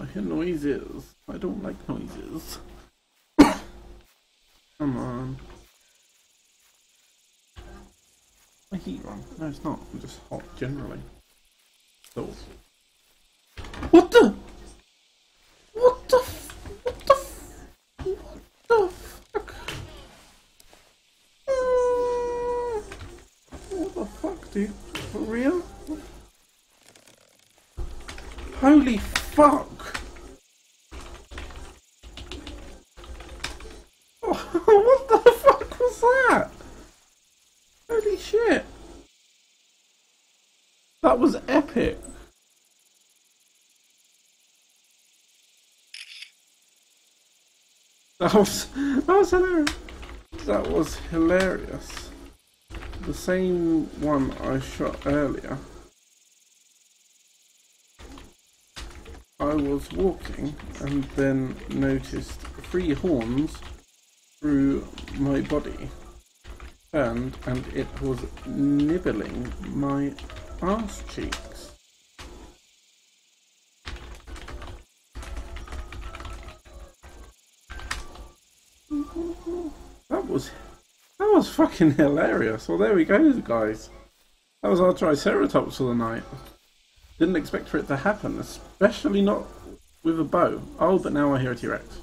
I hear noises. I don't like noises. Come on. My heat wrong. No, it's not. I'm just hot generally. So. What the? What the? What the? What the fuck? What the fuck, dude? For real? Holy fuck! Oh, what the fuck was that? Holy shit! That was epic! That was hilarious! That was hilarious! The same one I shot earlier. I was walking and then noticed three horns through my body, and it was nibbling my arse cheeks. That was fucking hilarious. Well, there we go, guys. That was our Triceratops for the night. Didn't expect for it to happen, especially not with a bow. Oh, but now I hear a T-Rex.